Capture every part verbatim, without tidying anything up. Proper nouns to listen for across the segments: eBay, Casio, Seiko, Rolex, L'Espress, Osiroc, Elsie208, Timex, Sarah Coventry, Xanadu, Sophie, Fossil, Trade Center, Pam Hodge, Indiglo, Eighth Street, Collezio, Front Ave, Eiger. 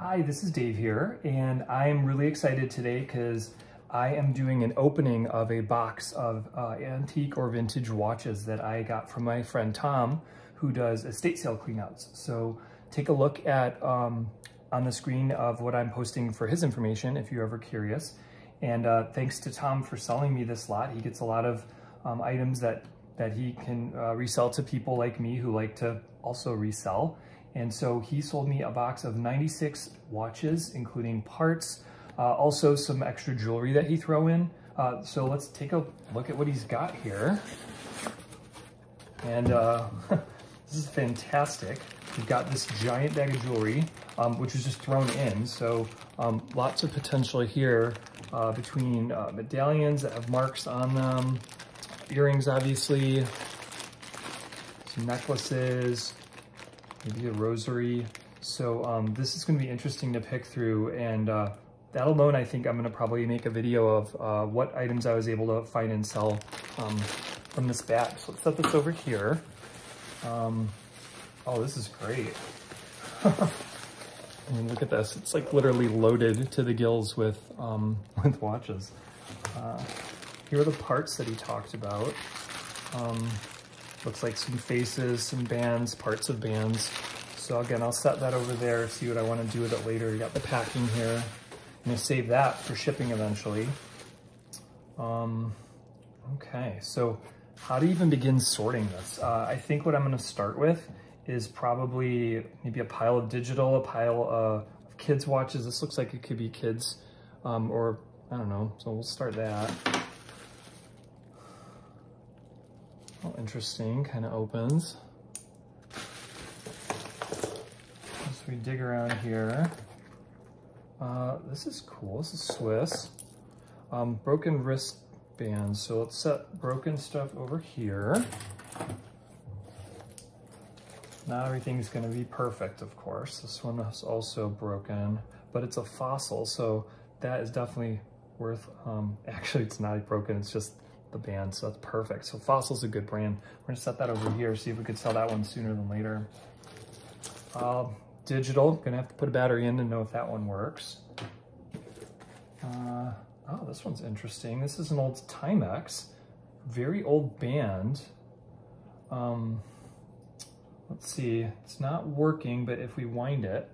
Hi, this is Dave here, and I'm really excited today because I am doing an opening of a box of uh, antique or vintage watches that I got from my friend Tom, who does estate sale cleanouts. So take a look at um, on the screen of what I'm posting for his information if you're ever curious. And uh, thanks to Tom for selling me this lot. He gets a lot of um, items that, that he can uh, resell to people like me who like to also resell. And so he sold me a box of ninety-six watches, including parts, uh, also some extra jewelry that he threw in. Uh, so let's take a look at what he's got here. And uh, this is fantastic. We've got this giant bag of jewelry, um, which was just thrown in. So um, lots of potential here uh, between uh, medallions that have marks on them, earrings, obviously, some necklaces, maybe a rosary. So um, this is gonna be interesting to pick through, and uh, that alone, I think I'm gonna probably make a video of uh, what items I was able to find and sell um, from this bag. So let's set this over here. Um, oh, this is great. I mean, look at this. It's like literally loaded to the gills with, um, with watches. Uh, here are the parts that he talked about. Um, Looks like some faces, some bands, parts of bands. So again, I'll set that over there, see what I want to do with it later. You got the packing here. I'm going to save that for shipping eventually. Um, okay, so how to even begin sorting this? Uh, I think what I'm going to start with is probably maybe a pile of digital, a pile of kids' watches. This looks like it could be kids, um, or I don't know, so we'll start that. Oh, interesting, kind of opens. As we dig around here, uh, this is cool, this is Swiss. Um, broken wristbands, so let's set broken stuff over here. Not everything's gonna be perfect, of course. This one is also broken, but it's a fossil, so that is definitely worth, um, actually it's not broken, it's just the band, so that's perfect. So Fossil's a good brand. We're gonna set that over here, see if we could sell that one sooner than later. Uh, digital, gonna have to put a battery in to know if that one works. Uh, oh, this one's interesting. This is an old Timex, very old band. Um, let's see, it's not working, but if we wind it,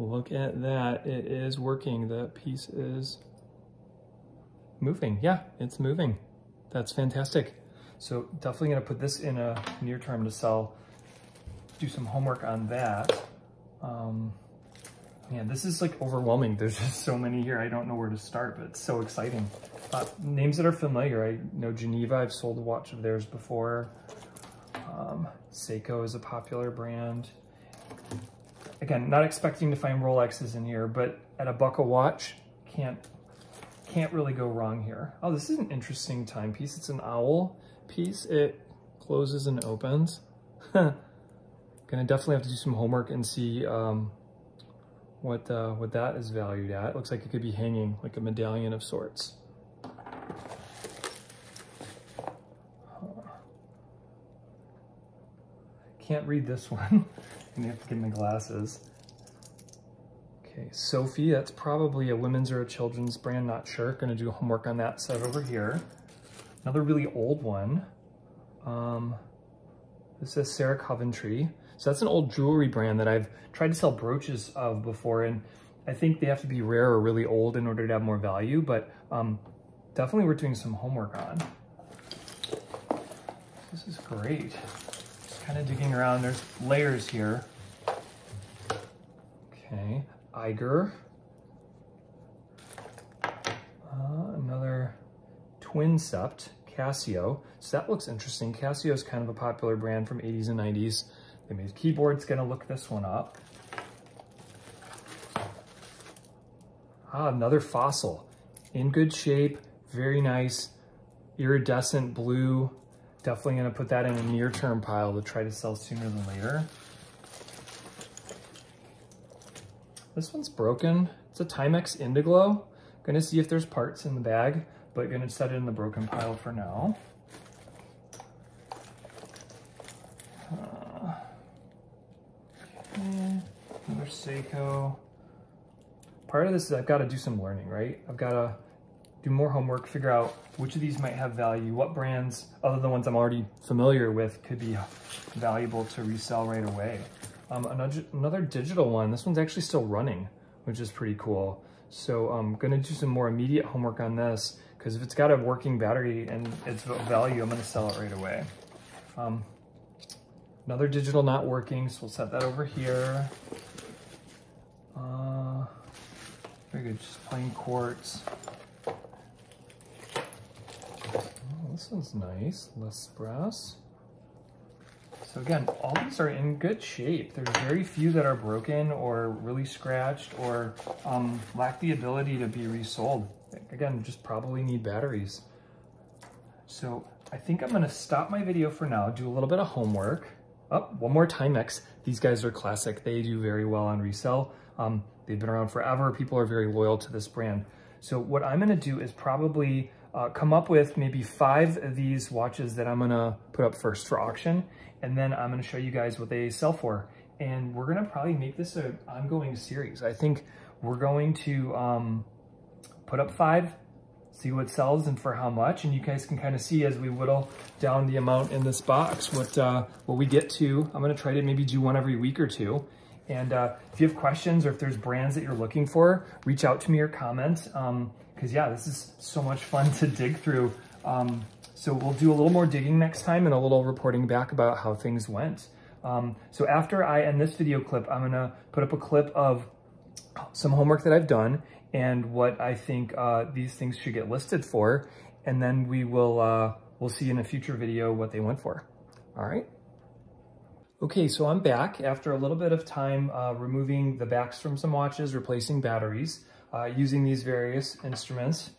look at that, it is working. The piece is moving. Yeah, it's moving. That's fantastic. So definitely gonna put this in a near term to sell, do some homework on that. Um, man, this is like overwhelming. There's just so many here. I don't know where to start, but it's so exciting. Uh, names that are familiar. I know Geneva, I've sold a watch of theirs before. Um, Seiko is a popular brand. Again, not expecting to find Rolexes in here, but at a buck a watch, can't can't really go wrong here. Oh, this is an interesting timepiece. It's an owl piece. It closes and opens. Gonna definitely have to do some homework and see um, what uh, what that is valued at. It looks like it could be hanging, like a medallion of sorts. Can't read this one. And you have to get my glasses. Okay, Sophie, that's probably a women's or a children's brand, not sure. Gonna do homework on that side over here. Another really old one. Um, this is Sarah Coventry. So that's an old jewelry brand that I've tried to sell brooches of before, and I think they have to be rare or really old in order to have more value, but um, definitely we're doing some homework on. This is great. Kind of digging around, there's layers here. Okay, Eiger. Uh, another twin sept, Casio. So that looks interesting. Casio is kind of a popular brand from eighties and nineties. They made keyboards, gonna look this one up. Ah, another fossil. In good shape, very nice, iridescent blue. Definitely gonna put that in a near-term pile to try to sell sooner than later. This one's broken. It's a Timex Indiglo. Gonna see if there's parts in the bag, but gonna set it in the broken pile for now. Uh, Eh, another Seiko. Part of this is I've got to do some learning, right? I've got to do more homework, figure out which of these might have value, what brands, other than the ones I'm already familiar with, could be valuable to resell right away. Um, another, another digital one, this one's actually still running, which is pretty cool. So I'm gonna do some more immediate homework on this, because if it's got a working battery and it's value, I'm gonna sell it right away. Um, another digital not working, so we'll set that over here. Uh, very good, just plain quartz. Oh, this one's nice, L'Espress. So again, all these are in good shape. There's very few that are broken or really scratched or um, lack the ability to be resold. Again, just probably need batteries. So I think I'm gonna stop my video for now, do a little bit of homework. Oh, one more Timex. These guys are classic. They do very well on resale. Um, they've been around forever. People are very loyal to this brand. So what I'm gonna do is probably Uh, come up with maybe five of these watches that I'm gonna put up first for auction, and then I'm gonna show you guys what they sell for. And we're gonna probably make this an ongoing series. I think we're going to um, put up five, see what sells and for how much, and you guys can kind of see as we whittle down the amount in this box what, uh, what we get to. I'm gonna try to maybe do one every week or two. And uh, if you have questions or if there's brands that you're looking for, reach out to me or comment. Um, Cause yeah, this is so much fun to dig through. Um, so we'll do a little more digging next time and a little reporting back about how things went. Um, so after I end this video clip, I'm gonna put up a clip of some homework that I've done and what I think uh, these things should get listed for. And then we will, uh, we'll see in a future video what they went for. All right. Okay, so I'm back after a little bit of time uh, removing the backs from some watches, replacing batteries, uh, using these various instruments.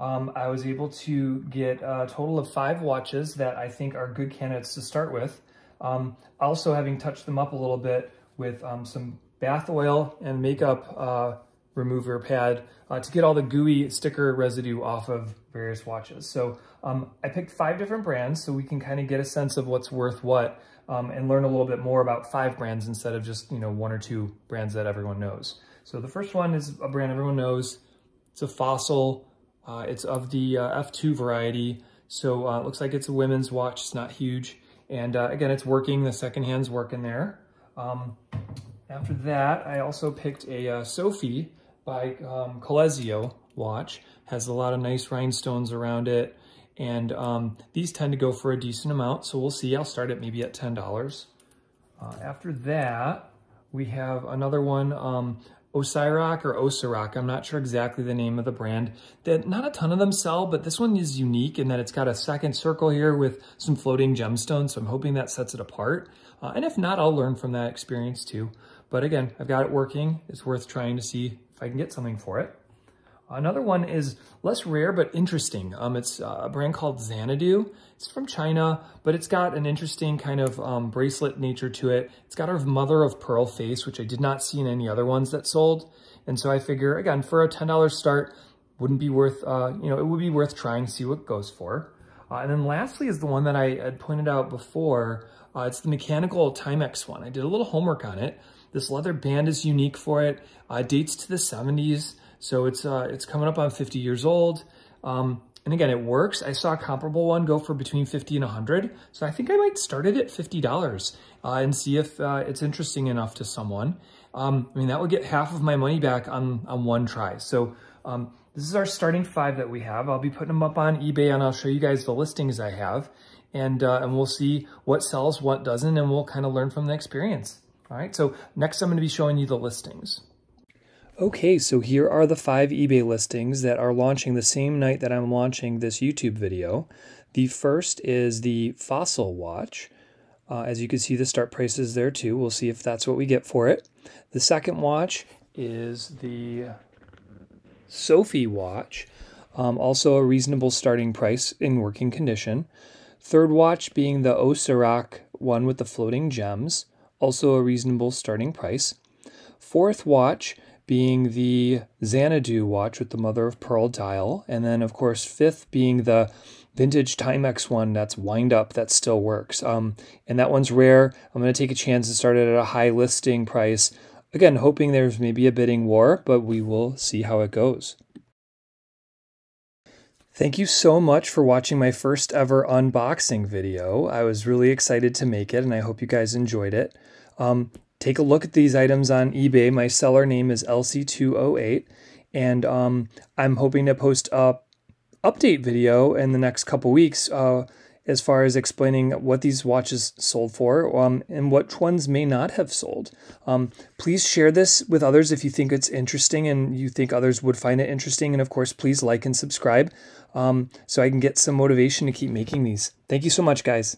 Um, I was able to get a total of five watches that I think are good candidates to start with. Um, also having touched them up a little bit with um, some bath oil and makeup uh, remover pad uh, to get all the gooey sticker residue off of various watches. So um, I picked five different brands so we can kind of get a sense of what's worth what. Um, and learn a little bit more about five brands instead of just, you know, one or two brands that everyone knows. So the first one is a brand everyone knows. It's a Fossil. Uh, it's of the uh, F two variety. So uh, it looks like it's a women's watch. It's not huge. And uh, again, it's working. The second hand's working there. Um, after that, I also picked a uh, Sophie by um, Collezio watch. Has a lot of nice rhinestones around it. And um, these tend to go for a decent amount, so we'll see. I'll start at maybe at ten dollars. Uh, after that, we have another one, um, Osiroc or Osiroc. I'm not sure exactly the name of the brand. That not a ton of them sell, but this one is unique in that it's got a second circle here with some floating gemstones, so I'm hoping that sets it apart. Uh, and if not, I'll learn from that experience too. But again, I've got it working. It's worth trying to see if I can get something for it. Another one is less rare, but interesting. Um, it's a brand called Xanadu. It's from China, but it's got an interesting kind of um, bracelet nature to it. It's got a mother of pearl face, which I did not see in any other ones that sold. And so I figure, again, for a ten dollar start, wouldn't be worth, uh, you know, it would be worth trying to see what it goes for. Uh, and then lastly is the one that I had pointed out before. Uh, it's the mechanical Timex one. I did a little homework on it. This leather band is unique for it. Uh, dates to the seventies. So it's uh, it's coming up on fifty years old. Um, and again, it works. I saw a comparable one go for between fifty and one hundred. So I think I might start it at fifty dollars uh, and see if uh, it's interesting enough to someone. Um, I mean, that would get half of my money back on, on one try. So um, this is our starting five that we have. I'll be putting them up on eBay and I'll show you guys the listings I have. And, uh, and we'll see what sells, what doesn't, and we'll kind of learn from the experience. All right, so next I'm gonna be showing you the listings. Okay, so here are the five eBay listings that are launching the same night that I'm launching this YouTube video. The first is the Fossil watch. Uh, as you can see, the start price is there too. We'll see if that's what we get for it. The second watch is the Sophie watch. Um, also a reasonable starting price in working condition. Third watch being the Osiroc one with the floating gems. Also a reasonable starting price. Fourth watch being the Xanadu watch with the mother of pearl dial. And then of course, fifth being the vintage Timex one that's wind up that still works. Um, and that one's rare. I'm going to take a chance and start it at a high listing price. Again, hoping there's maybe a bidding war, but we will see how it goes. Thank you so much for watching my first ever unboxing video. I was really excited to make it, and I hope you guys enjoyed it. Um, take a look at these items on eBay. My seller name is Elsie two oh eight, and um, I'm hoping to post a update video in the next couple weeks uh, as far as explaining what these watches sold for um, and what ones may not have sold. Um, please share this with others if you think it's interesting and you think others would find it interesting. And of course, please like and subscribe um, so I can get some motivation to keep making these. Thank you so much, guys.